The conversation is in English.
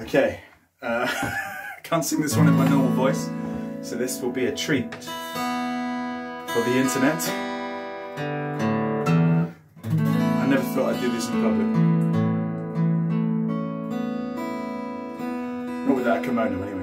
Okay, I can't sing this one in my normal voice, so this will be a treat for the internet. I never thought I'd do this in public. Not with that kimono anyway.